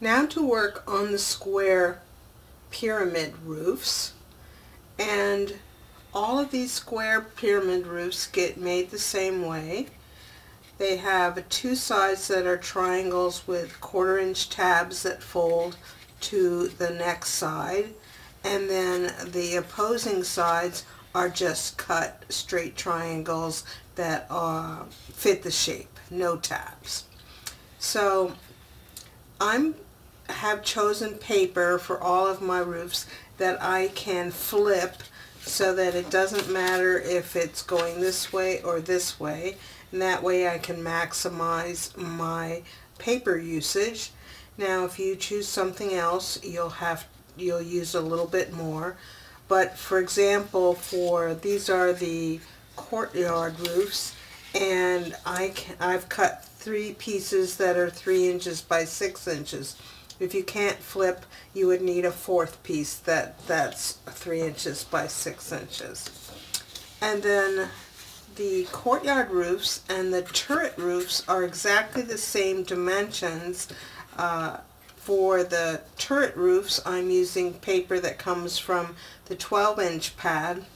Now to work on the square pyramid roofs, and all of these square pyramid roofs get made the same way. They have two sides that are triangles with 1/4-inch tabs that fold to the next side, and then the opposing sides are just cut straight triangles that fit the shape, no tabs. So I have chosen paper for all of my roofs that I can flip so that it doesn't matter if it's going this way or this way, and that way I can maximize my paper usage. Now if you choose something else, you'll use a little bit more, but for example, for these are the courtyard roofs, and I've cut 3 pieces that are 3 inches by 6 inches. If you can't flip, you would need a 4th piece that's 3 inches by 6 inches. And then the courtyard roofs and the turret roofs are exactly the same dimensions. For the turret roofs, I'm using paper that comes from the 12-inch pad,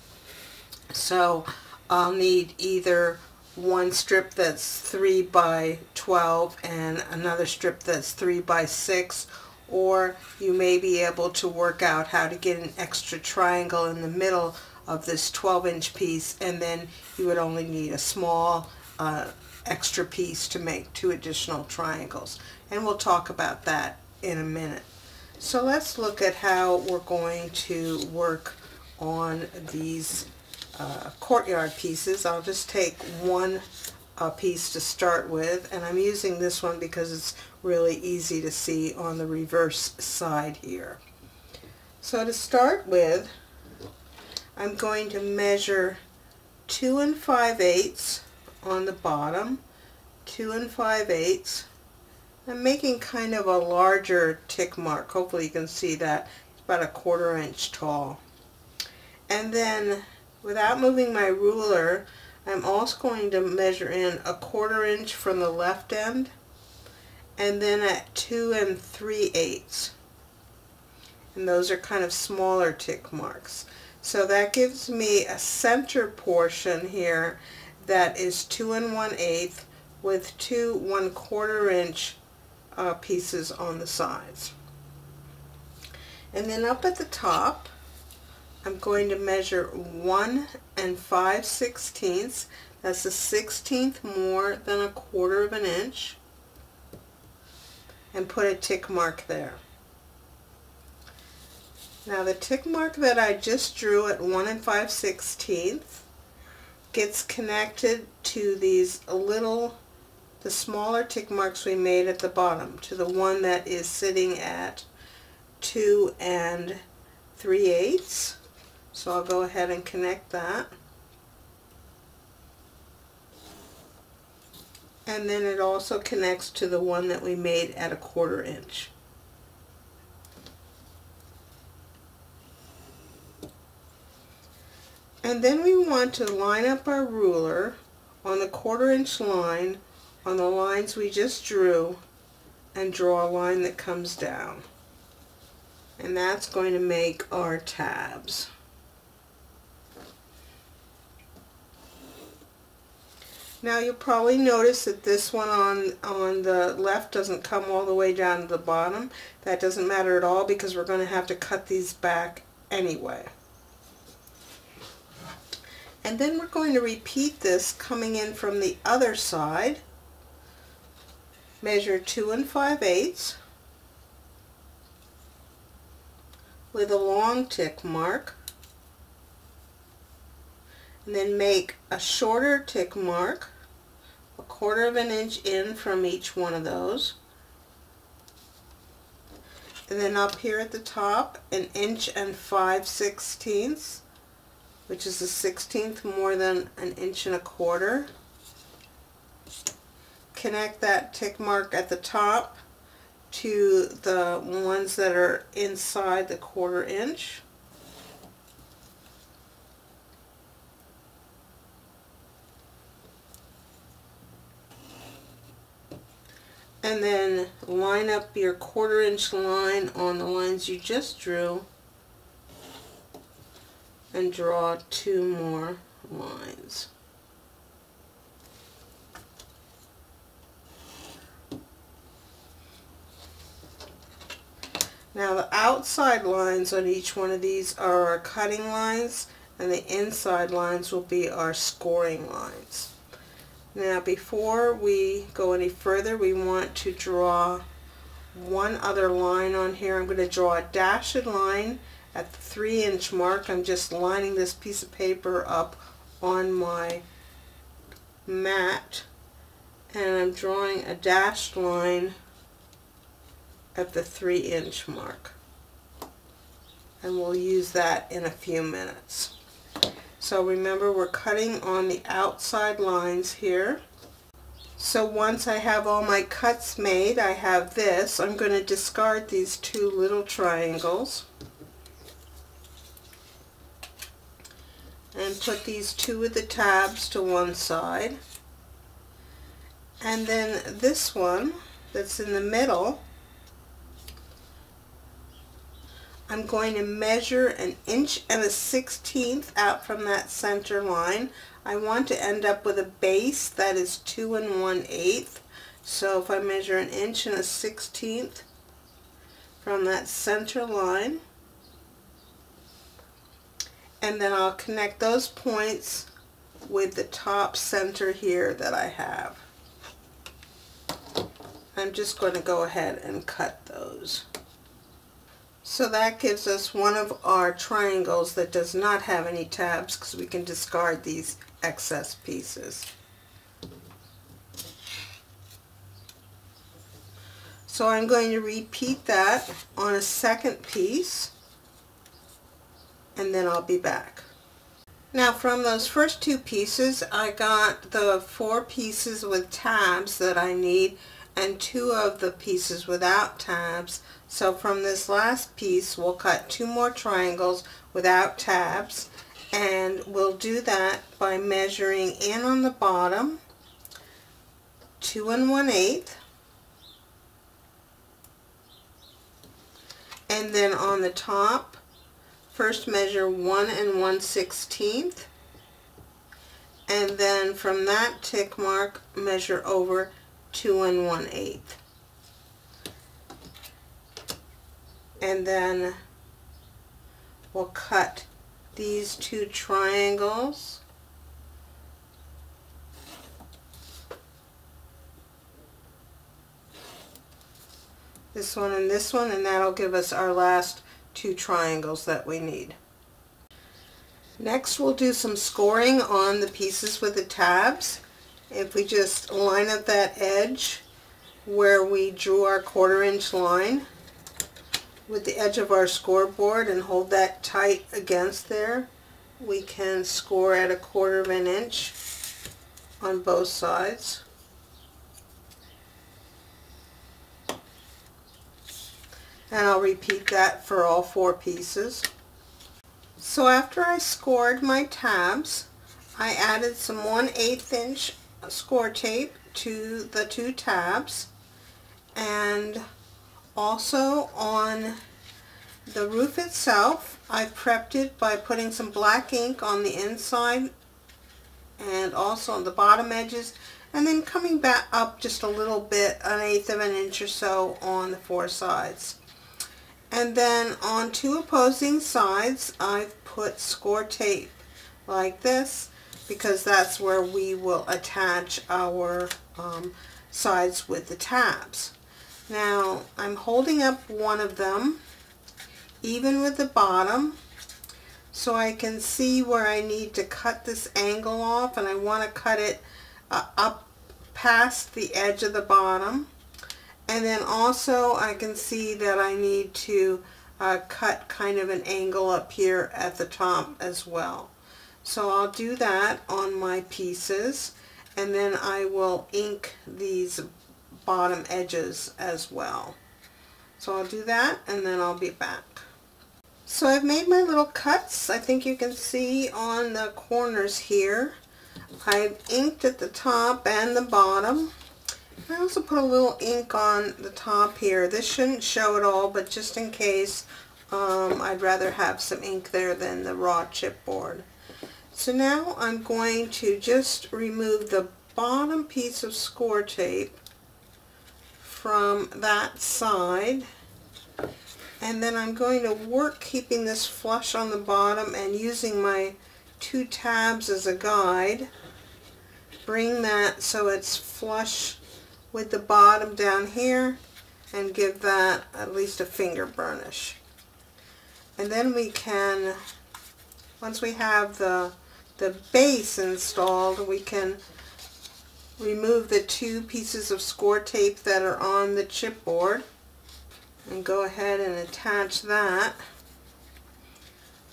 so I'll need either one strip that's 3 by 12 and another strip that's 3 by 6, or you may be able to work out how to get an extra triangle in the middle of this 12-inch piece, and then you would only need a small extra piece to make 2 additional triangles, and we'll talk about that in a minute. So let's look at how we're going to work on these courtyard pieces. I'll just take one piece to start with, and I'm using this one because it's really easy to see on the reverse side here. So to start with, I'm going to measure 2 5/8 on the bottom, 2 5/8. I'm making kind of a larger tick mark. Hopefully you can see that. It's about a 1/4 inch tall. And then, without moving my ruler, I'm also going to measure in a 1/4 inch from the left end, and then at 2 3/8. And those are kind of smaller tick marks. So that gives me a center portion here that is 2 1/8 with 2 1/4 inch pieces on the sides. And then up at the top, I'm going to measure 1 5/16. That's a 1/16 more than a 1/4 inch, and put a tick mark there. Now the tick mark that I just drew at 1 5/16 gets connected to the smaller tick marks we made at the bottom, to the one that is sitting at 2 3/8. So I'll go ahead and connect that. And then it also connects to the one that we made at a 1/4 inch. And then we want to line up our ruler on the 1/4 inch line, on the lines we just drew, and draw a line that comes down. And that's going to make our tabs. Now you'll probably notice that this one on the left doesn't come all the way down to the bottom. That doesn't matter at all, because we're going to have to cut these back anyway. And then we're going to repeat this coming in from the other side. Measure 2 5/8 with a long tick mark, and then make a shorter tick mark, a 1/4 inch in from each one of those, and then up here at the top, 1 5/16, which is a 1/16 more than 1 1/4 inches. Connect that tick mark at the top to the ones that are inside the 1/4 inch. and then line up your 1/4 inch line on the lines you just drew and draw 2 more lines. Now the outside lines on each one of these are our cutting lines, and the inside lines will be our scoring lines. Now before we go any further, we want to draw one other line on here. I'm going to draw a dashed line at the 3-inch mark. I'm just lining this piece of paper up on my mat, and I'm drawing a dashed line at the 3-inch mark, and we'll use that in a few minutes. So remember, we're cutting on the outside lines here. So once I have all my cuts made, I have this. I'm going to discard these 2 little triangles and put these 2 of the tabs to one side, and then this one that's in the middle, I'm going to measure 1 1/16 out from that center line. I want to end up with a base that is 2 1/8. So if I measure 1 1/16 from that center line, and then I'll connect those points with the top center here that I have. I'm just going to go ahead and cut those. So that gives us one of our triangles that does not have any tabs, because we can discard these excess pieces. So I'm going to repeat that on a second piece, and then I'll be back. Now from those first 2 pieces, I got the 4 pieces with tabs that I need, and 2 of the pieces without tabs. So from this last piece, we'll cut 2 more triangles without tabs, and we'll do that by measuring in on the bottom 2 1/8, and then on the top first measure 1 1/16, and then from that tick mark measure over 2 1/8, and then we'll cut these 2 triangles this one, and that'll give us our last 2 triangles that we need. Next we'll do some scoring on the pieces with the tabs. If we just line up that edge where we drew our 1/4 inch line with the edge of our scoreboard and hold that tight against there, we can score at 1/4 inch on both sides. And I'll repeat that for all 4 pieces. So after I scored my tabs, I added some 1/8 inch score tape to the 2 tabs, and also on the roof itself I prepped it by putting some black ink on the inside and also on the bottom edges, and then coming back up just a little bit, 1/8 inch or so, on the 4 sides. And then on 2 opposing sides I've put score tape like this, because that's where we will attach our sides with the tabs. Now I'm holding up one of them even with the bottom so I can see where I need to cut this angle off, and I want to cut it up past the edge of the bottom, and then also I can see that I need to cut kind of an angle up here at the top as well. So I'll do that on my pieces, and then I will ink these bottom edges as well. So I'll do that, and then I'll be back. So I've made my little cuts. I think you can see on the corners here. I've inked at the top and the bottom. I also put a little ink on the top here. This shouldn't show at all, but just in case, I'd rather have some ink there than the raw chipboard. So now I'm going to just remove the bottom piece of score tape from that side, and then I'm going to work keeping this flush on the bottom and using my two tabs as a guide. Bring that so it's flush with the bottom down here and give that at least a finger burnish. And then we can, once we have the base installed, we can remove the two pieces of score tape that are on the chipboard and go ahead and attach that.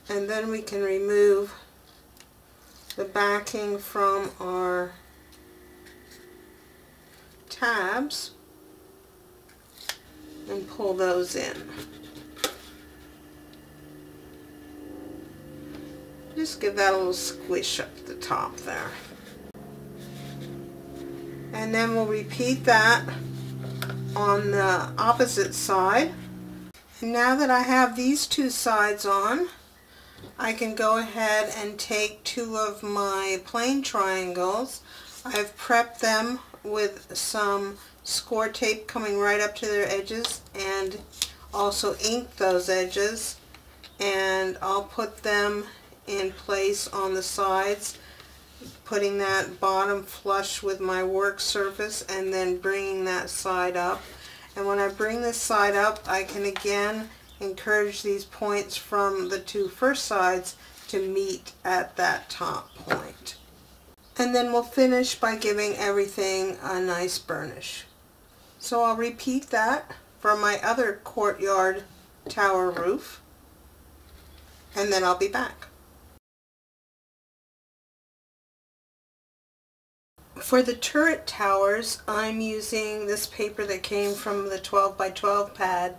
And then we can remove the backing from our tabs and pull those in. Just give that a little squish up the top there. And then we'll repeat that on the opposite side. And now that I have these two sides on, I can go ahead and take two of my plain triangles. I've prepped them with some score tape coming right up to their edges and also inked those edges, and I'll put them in place on the sides, putting that bottom flush with my work surface and then bringing that side up. And when I bring this side up, I can again encourage these points from the two first sides to meet at that top point. And then we'll finish by giving everything a nice burnish. So I'll repeat that for my other courtyard tower roof, and then I'll be back. For the turret towers, I'm using this paper that came from the 12 by 12 pad,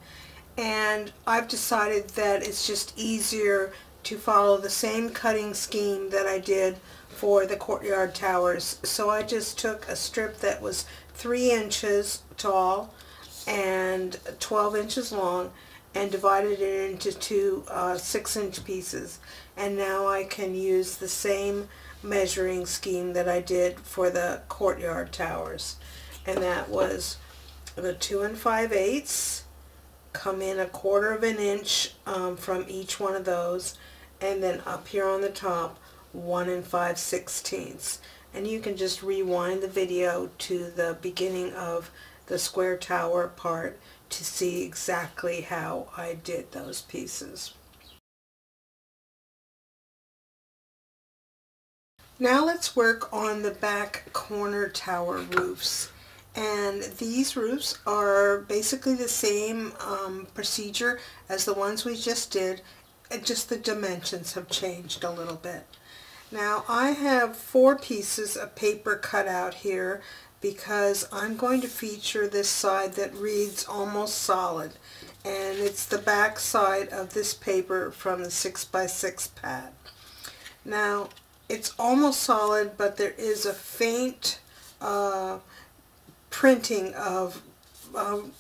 and I've decided that it's just easier to follow the same cutting scheme that I did for the courtyard towers. So I just took a strip that was 3 inches tall and 12 inches long and divided it into two 6-inch pieces, and now I can use the same measuring scheme that I did for the courtyard towers, and that was the 2 5/8, come in 1/4 inch from each one of those, and then up here on the top 1 5/16. And you can just rewind the video to the beginning of the square tower part to see exactly how I did those pieces. Now let's work on the back corner tower roofs, and these roofs are basically the same procedure as the ones we just did, just the dimensions have changed a little bit. Now I have 4 pieces of paper cut out here because I'm going to feature this side that reads almost solid, and it's the back side of this paper from the 6 by 6 pad. Now it's almost solid, but there is a faint printing of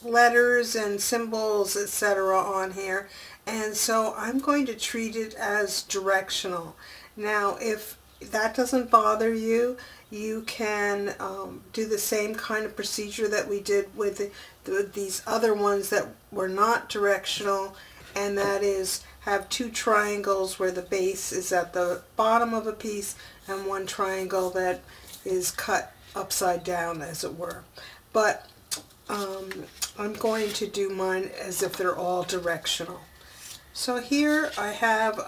letters and symbols, etc. on here, and so I'm going to treat it as directional. Now if that doesn't bother you, you can do the same kind of procedure that we did with these other ones that were not directional, and that is have 2 triangles where the base is at the bottom of a piece and 1 triangle that is cut upside down, as it were. But I'm going to do mine as if they're all directional. So here I have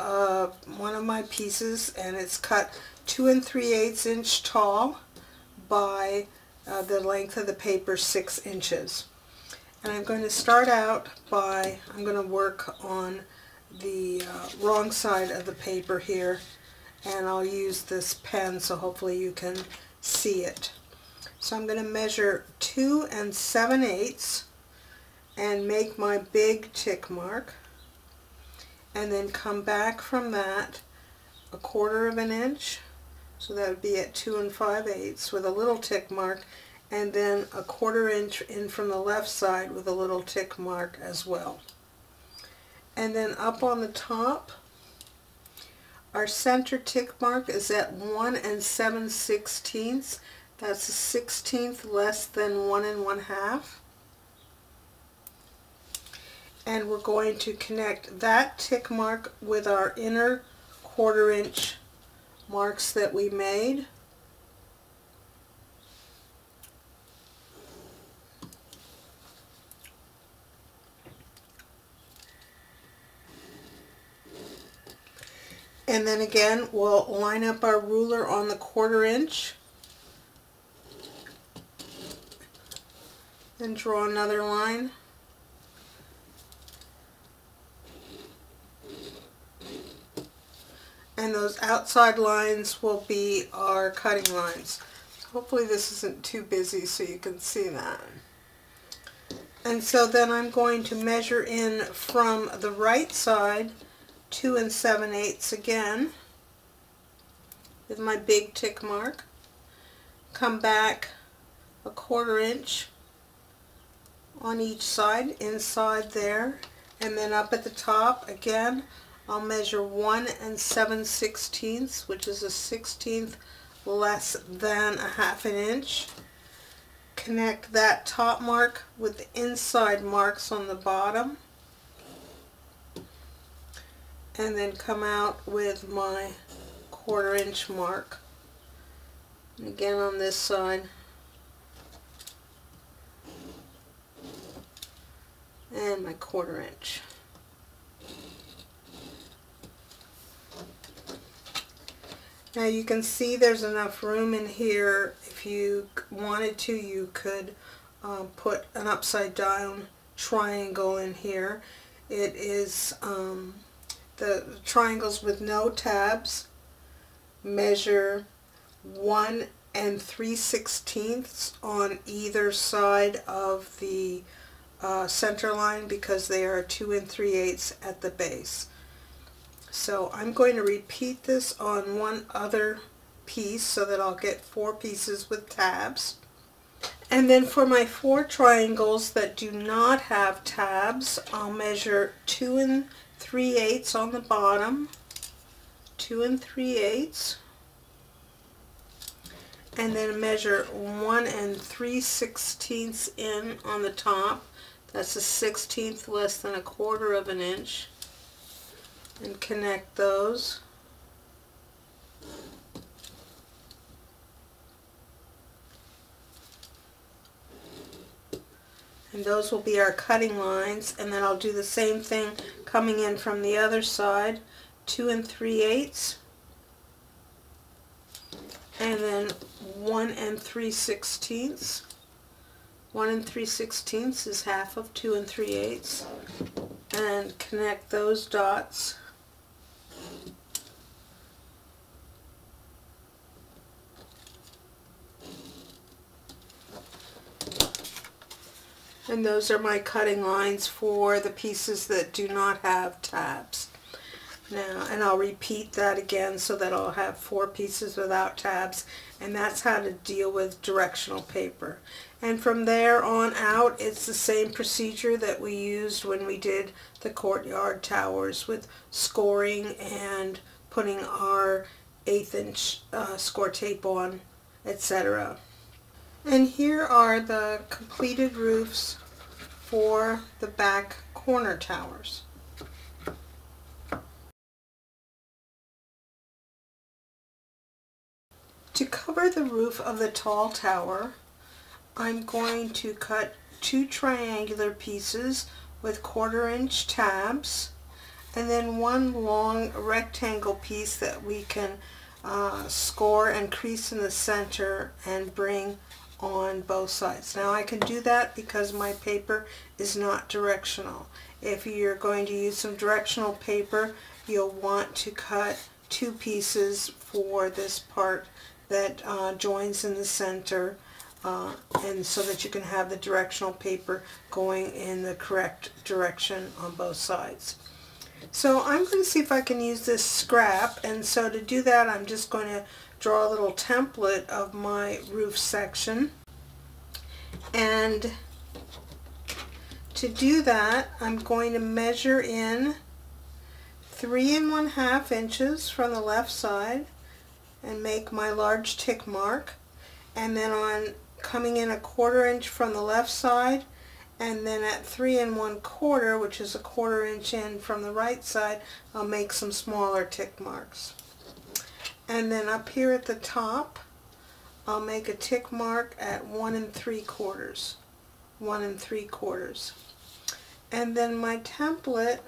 one of my pieces, and it's cut 2 3/8 inch tall by the length of the paper 6 inches. And I'm going to start out by, I'm going to work on the wrong side of the paper here, and I'll use this pen so hopefully you can see it. So I'm going to measure 2 7/8 and make my big tick mark, and then come back from that 1/4 inch, so that would be at 2 5/8 with a little tick mark, and then 1/4 inch in from the left side with a little tick mark as well. And then up on the top, our center tick mark is at 1 7/16. That's a 1/16 less than 1 1/2. And we're going to connect that tick mark with our inner 1/4 inch marks that we made. And then again, we'll line up our ruler on the 1/4 inch and draw another line. And those outside lines will be our cutting lines. Hopefully this isn't too busy so you can see that. And so then I'm going to measure in from the right side 2 7/8 again with my big tick mark. Come back 1/4 inch on each side inside there, and then up at the top again I'll measure 1 7/16, which is a 1/16 less than 1/2 inch. Connect that top mark with the inside marks on the bottom, and then come out with my 1/4 inch mark. And again on this side. And my 1/4 inch. Now you can see there's enough room in here. If you wanted to, you could put an upside down triangle in here. It is the triangles with no tabs measure 1 3/16 on either side of the center line, because they are 2 3/8 at the base. So I'm going to repeat this on one other piece so that I'll get 4 pieces with tabs. And then for my 4 triangles that do not have tabs, I'll measure 2 3/8 on the bottom, 2 3/8, and then measure 1 3/16 in on the top. That's a 1/16 less than 1/4 inch, and connect those. And those will be our cutting lines, and then I'll do the same thing coming in from the other side, 2 3/8, and then 1 3/16. 1 3/16 is 1/2 of 2 3/8, and connect those dots. And those are my cutting lines for the pieces that do not have tabs. Now, and I'll repeat that again so that I'll have 4 pieces without tabs, and that's how to deal with directional paper. And from there on out, it's the same procedure that we used when we did the courtyard towers, with scoring and putting our 1/8 inch score tape on, etc. And here are the completed roofs for the back corner towers. To cover the roof of the tall tower, I'm going to cut 2 triangular pieces with 1/4 inch tabs, and then 1 long rectangle piece that we can score and crease in the center and bring on both sides. Now I can do that because my paper is not directional. If you're going to use some directional paper, you'll want to cut 2 pieces for this part that joins in the center, and so that you can have the directional paper going in the correct direction on both sides. So I'm going to see if I can use this scrap, and so to do that I'm just going to draw a little template of my roof section. And to do that, I'm going to measure in 3 1/2 inches from the left side and make my large tick mark, and then on coming in 1/4 inch from the left side, and then at 3 1/4, which is 1/4 inch in from the right side, I'll make some smaller tick marks. And then up here at the top, I'll make a tick mark at 1 3/4. 1 3/4. And then my template,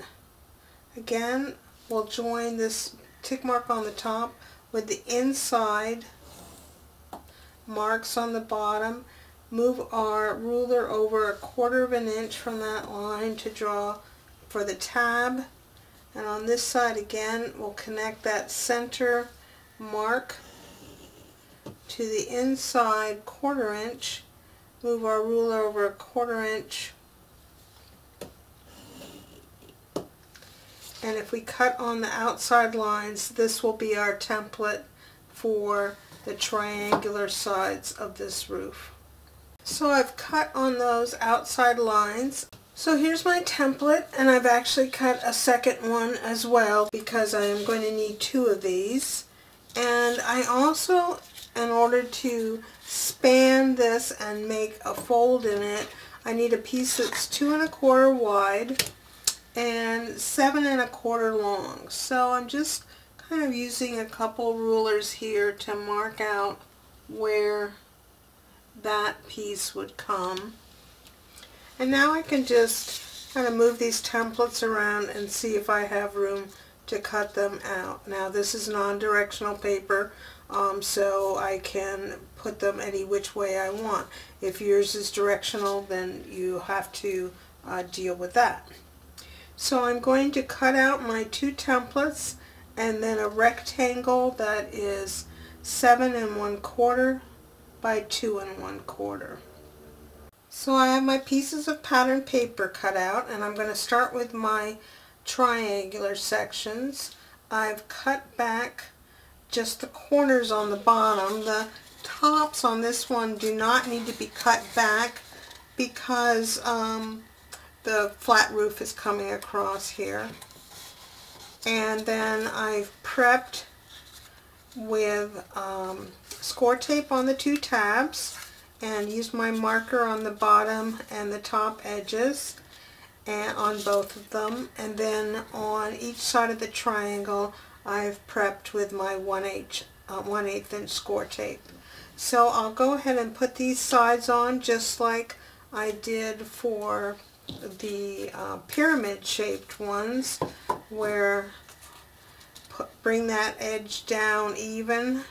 again, will join this tick mark on the top with the inside marks on the bottom. Move our ruler over 1/4 inch from that line to draw for the tab. And on this side again, we'll connect that center mark to the inside 1/4 inch. Move our ruler over 1/4 inch. And if we cut on the outside lines, this will be our template for the triangular sides of this roof. So I've cut on those outside lines. So here's my template, and I've actually cut a second one as well because I am going to need 2 of these. And I also, in order to span this and make a fold in it, I need a piece that's 2 1/4 wide and 7 1/4 long. So I'm just kind of using a couple rulers here to mark out where that piece would come. And now I can just kind of move these templates around and see if I have room to cut them out. Now this is non-directional paper, so I can put them any which way I want. If yours is directional, then you have to deal with that. So I'm going to cut out my 2 templates and then a rectangle that is 7 1/4 by 2 1/4. So I have my pieces of pattern paper cut out, and I'm going to start with my triangular sections. I've cut back just the corners on the bottom. The tops on this one do not need to be cut back because the flat roof is coming across here. And then I've prepped with score tape on the 2 tabs and used my marker on the bottom and the top edges and on both of them. And then on each side of the triangle, I've prepped with my 1/8 inch score tape. So I'll go ahead and put these sides on just like I did for the pyramid shaped ones, where bring that edge down even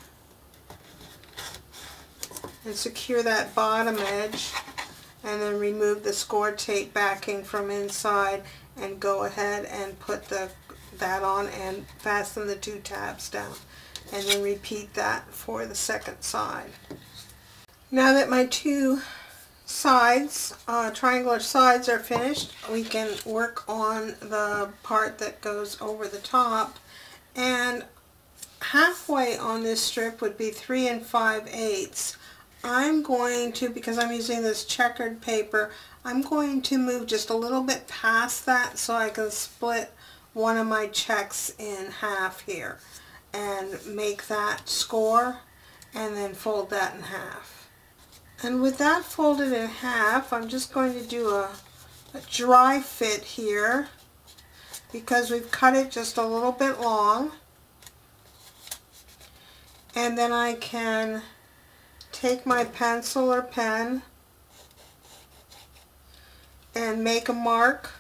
and secure that bottom edge, and then remove the score tape backing from inside and go ahead and put that on and fasten the 2 tabs down, and then repeat that for the second side. Now that my 2 sides, triangular sides, are finished, we can work on the part that goes over the top. And halfway on this strip would be 3 5/8. I'm going to, because I'm using this checkered paper, I'm going to move just a little bit past that so I can split one of my checks in half here and make that score, and then fold that in half. And with that folded in half, I'm just going to do a dry fit here because we've cut it just a little bit long. And then I can take my pencil or pen and make a mark,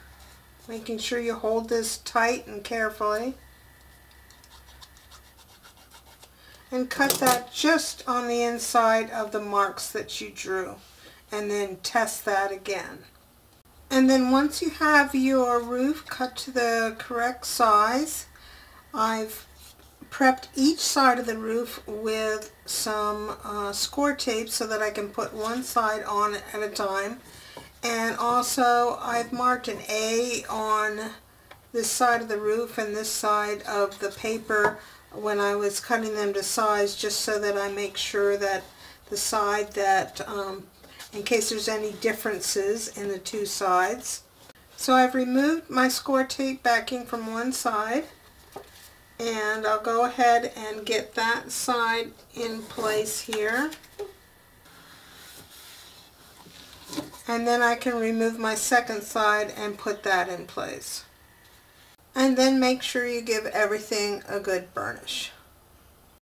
making sure you hold this tight and carefully, and cut that just on the inside of the marks that you drew, and then test that again. And then once you have your roof cut to the correct size, I've prepped each side of the roof with some score tape so that I can put one side on at a time. And also I've marked an A on this side of the roof and this side of the paper when I was cutting them to size, just so that I make sure that the side that in case there's any differences in the two sides. So I've removed my score tape backing from one side, and I'll go ahead and get that side in place here. And then I can remove my second side and put that in place. And then make sure you give everything a good burnish.